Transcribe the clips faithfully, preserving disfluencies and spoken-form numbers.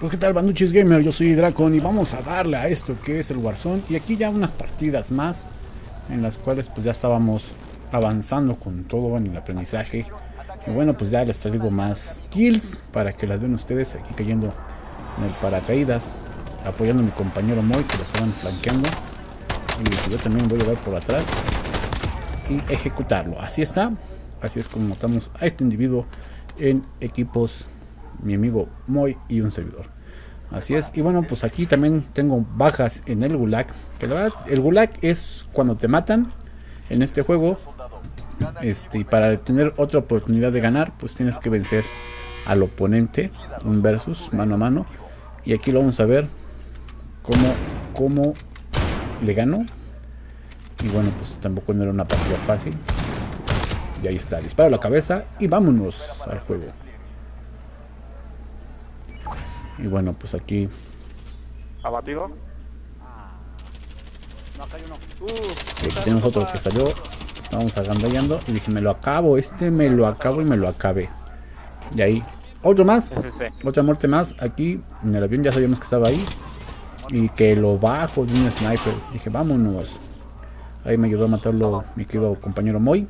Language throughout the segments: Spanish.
Pues qué tal, Banduchis Gamer, yo soy Dracon y vamos a darle a esto que es el Warzone. Y aquí ya unas partidas más en las cuales pues ya estábamos avanzando con todo en el aprendizaje. Y bueno, pues ya les traigo más kills para que las vean ustedes aquí cayendo en el paracaídas, apoyando a mi compañero Moy que lo estaban flanqueando. Y yo también voy a llevar por atrás y ejecutarlo. Así está, así es como matamos a este individuo en equipos, mi amigo Moy y un servidor. Así es. Y bueno, pues aquí también tengo bajas en el gulag, que la verdad el gulag es cuando te matan en este juego, este, y para tener otra oportunidad de ganar pues tienes que vencer al oponente, un versus mano a mano. Y aquí lo vamos a ver cómo, cómo le ganó. Y bueno, pues tampoco no era una partida fácil. Y ahí está, disparo a la cabeza y vámonos al juego. Y bueno, pues aquí. ¿Abatido? Y aquí tenemos otro que salió. Vamos agandallando. Y dije, me lo acabo. Este me lo acabo y me lo acabé. Y ahí. Otro más. Otra muerte más. Aquí en el avión ya sabíamos que estaba ahí. Y que lo bajo de un sniper. Dije, vámonos. Ahí me ayudó a matarlo mi querido compañero Moy.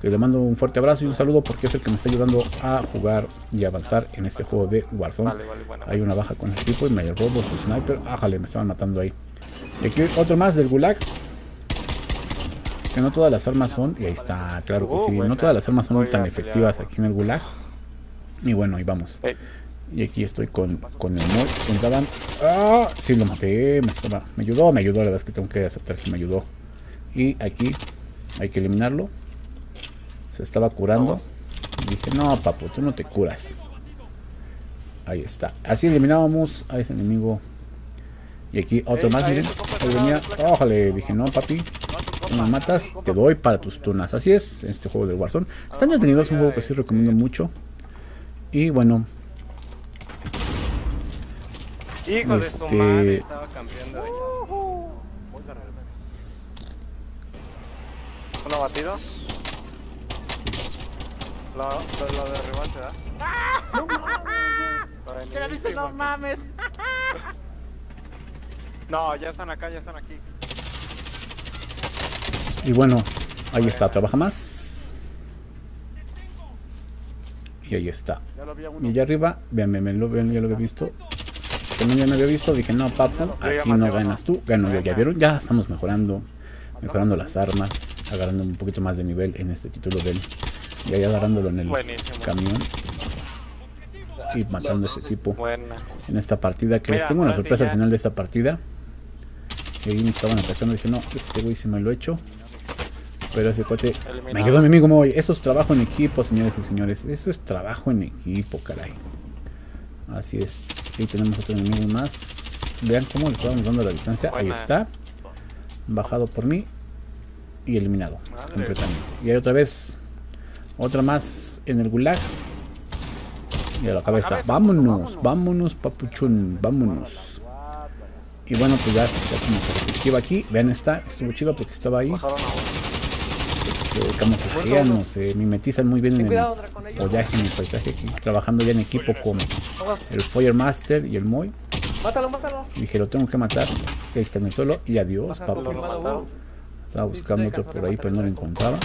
Que le mando un fuerte abrazo y un saludo porque es el que me está ayudando a jugar y avanzar en este juego de Warzone. Vale, vale, bueno. Hay una baja con el tipo y me robo su sniper. Ájale, me estaban matando ahí. Y aquí otro más del gulag. Que no todas las armas son, y ahí está, claro que sí, no todas las armas son tan efectivas aquí en el gulag. Y bueno, ahí vamos. Y aquí estoy con, con el mod, con Dadan. ¡Ah! Sí, lo maté, me, estaba, me ayudó, me ayudó, la verdad es que tengo que aceptar que me ayudó. Y aquí hay que eliminarlo. Se estaba curando. Y dije, no, papu, tú no te curas. Ahí está. Así eliminábamos a ese enemigo. Y aquí otro más, miren. Ójale, dije, no, papi. Tú me matas, te doy para tus tunas. Así es, en este juego de Warzone. Está entretenido, es un juego que sí recomiendo mucho. Y bueno. Hijo de su madre, estaba cambiando de... ¿Un abatido? Lo, lo, lo derribaste, ¿verdad? ¡Ah! ¡No mames! ¡Te lo dice, no mames! No, ya están acá, ya están aquí. Y bueno, ahí está, trabaja más. Y ahí está. Y allá arriba, vean, me lo ven, ya lo había visto. También ya me había visto, dije, no, papu, aquí no ganas tú, gano yo. Ya vieron, ya estamos mejorando, mejorando las armas, agarrando un poquito más de nivel en este título del... Y ahí agarrándolo en el buenísimo camión. Y matando a ese tipo. Buena. En esta partida. Que mira, les tengo una sorpresa sí, al final de esta partida. Que ahí me estaban atacando. Dije, no, este güey sí me lo he hecho. Pero ese cuate... Eliminado. Me ayudó mi amigo Moy. Eso es trabajo en equipo, señores y señores. Eso es trabajo en equipo, caray. Así es. Ahí tenemos otro enemigo más. Vean cómo le estábamos dando la distancia. Buena. Ahí está. Bajado por mí. Y eliminado. Madre completamente. Y ahí otra vez... Otra más en el gulag. Y a la cabeza. Vámonos, vámonos, papuchón, vámonos. Y bueno, pues ya está como perspectiva aquí. Vean esta, estuvo chido porque estaba ahí. Camuflajean, se mimetizan muy bien en el follaje, en el paisaje aquí. Trabajando ya en equipo con el fire Master y el Moy. Mátalo, mátalo. Dije, lo tengo que matar. Ahí está en el suelo. Y adiós, papu. Estaba buscando otro por ahí, pero no lo encontraba.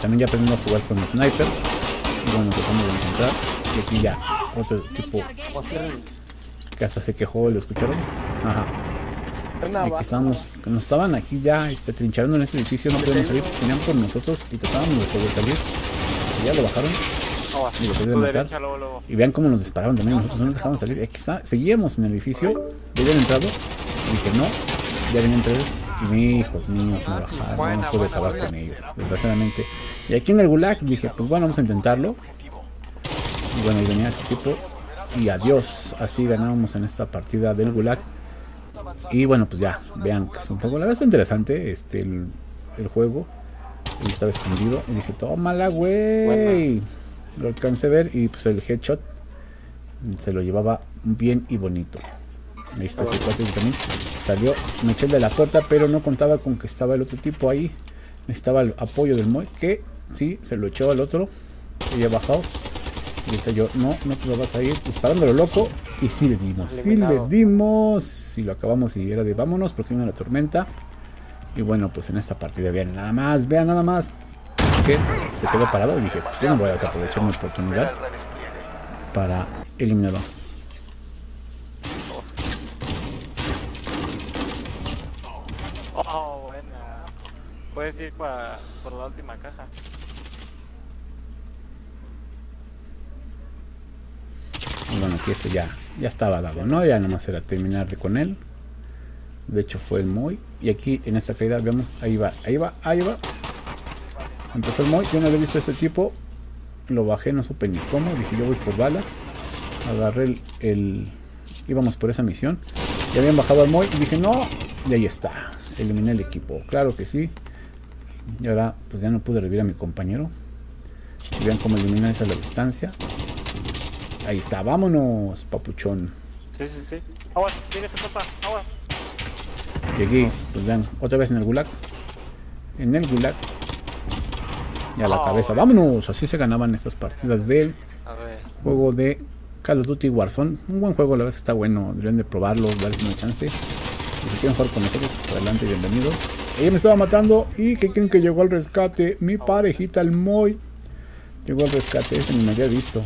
También ya aprendimos a jugar con el sniper. Y bueno, tratamos de encontrar. Y aquí ya, otro tipo que hasta se quejó, ¿lo escucharon? Ajá. Aquí estábamos, nos estaban aquí ya este, trincharon en este edificio, no podíamos salir, venían por nosotros y tratábamos de sobresalir. Y ya lo bajaron. Y lo pudieron matar. Y vean cómo nos disparaban también, nosotros no nos dejaban salir. Y aquí está, seguíamos en el edificio, ya habían entrado. Y dije no, ya venían tres. Hijos míos, me bajaron, no pude acabar con ellos, desgraciadamente. Y aquí en el gulag dije, pues bueno, vamos a intentarlo. Y bueno, y venía este tipo. Y adiós, así ganábamos en esta partida del gulag. Y bueno, pues ya, vean que es un poco, la verdad es interesante este, el, el juego. Él estaba escondido y dije, tómala, güey. Lo alcancé a ver y pues el headshot se lo llevaba bien y bonito. Ahí está ese cuate también. Salió Michelle de la puerta, pero no contaba con que estaba el otro tipo ahí. Necesitaba el apoyo del Moy, que sí, se lo echó al otro. Había bajado. Dice yo, no, no te lo vas a ir disparándolo loco. Y sí le dimos, sí le dimos. Sí lo acabamos y era de vámonos porque viene la tormenta. Y bueno, pues en esta partida vean nada más, vean nada más. Así que se quedó parado y dije, yo no voy a aprovechar mi oportunidad para eliminarlo. Oh, buena. Puedes ir para, por la última caja. Bueno, aquí este ya, ya estaba dado, ¿no? Ya nomás era terminar con él. De hecho fue el Moy. Y aquí en esta caída vemos, ahí va, ahí va, ahí va. Empezó el Moy, yo no había visto a ese tipo. Lo bajé, no supe ni cómo. Dije yo voy por balas. Agarré el, el... íbamos por esa misión. Ya habían bajado al Moy y dije no. Y ahí está, eliminé el equipo, claro que sí. Y ahora pues ya no pude revivir a mi compañero. Vean cómo eliminé esa a la distancia. Ahí está, vámonos, papuchón. Sí, sí, sí. Ahora, viene su papá, ahora. Y aquí, pues vean, otra vez en el gulag. En el gulag. Y a la oh, cabeza, vámonos. Así se ganaban estas partidas del a ver. juego de Call of Duty Warzone. Un buen juego, la verdad está bueno. Deberían de probarlo, darles una chance. Y si quieren jugar con nosotros, pues adelante, bienvenidos. Ella me estaba matando y que creen que llegó al rescate. Mi parejita, el Moy. Llegó al rescate, ese ni me había visto.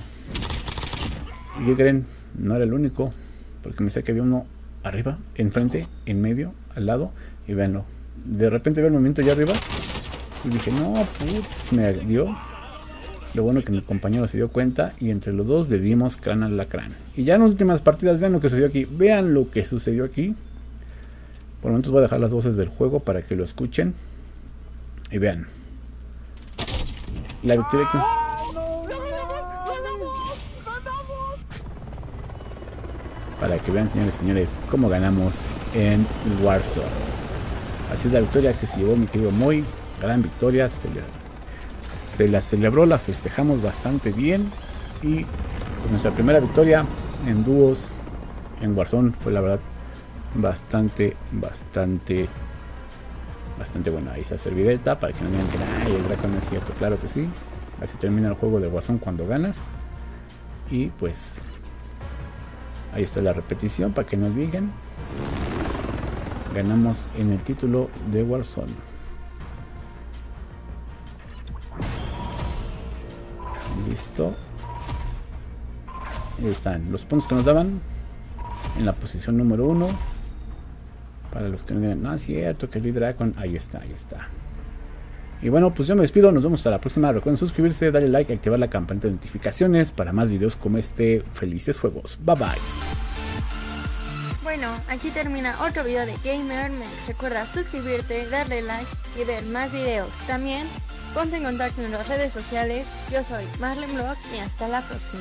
¿Y qué creen? No era el único, porque me sé que había uno arriba, enfrente, en medio, al lado, y véanlo. De repente veo el movimiento ya arriba, y dije, no, putz, me dio. Lo bueno que mi compañero se dio cuenta, y entre los dos le dimos crán al lacrán. Y ya en las últimas partidas, vean lo que sucedió aquí, vean lo que sucedió aquí. Por momentos voy a dejar las voces del juego para que lo escuchen, y vean. La victoria que... Para que vean, señores y señores, cómo ganamos en Warzone. Así es la victoria que se llevó mi querido Moy. Gran victoria. Se, le, se la celebró, la festejamos bastante bien. Y pues nuestra primera victoria en dúos en Warzone fue la verdad bastante, bastante, bastante buena. Ahí está servideta para que no digan que ay, el Dracon no es cierto. Claro que sí. Así termina el juego de Warzone cuando ganas. Y pues... ahí está la repetición para que no digan. Ganamos en el título de Warzone. Listo. Ahí están los puntos que nos daban. En la posición número uno. Para los que no digan, no es cierto que el Dracon. Ahí está, ahí está. Y bueno, pues yo me despido, nos vemos hasta la próxima. Recuerden suscribirse, darle like, activar la campanita de notificaciones para más videos como este. Felices juegos, bye bye. Bueno, aquí termina otro video de Gamer Max. Recuerda suscribirte, darle like y ver más videos. También ponte en contacto en las redes sociales. Yo soy Marlen blog y hasta la próxima.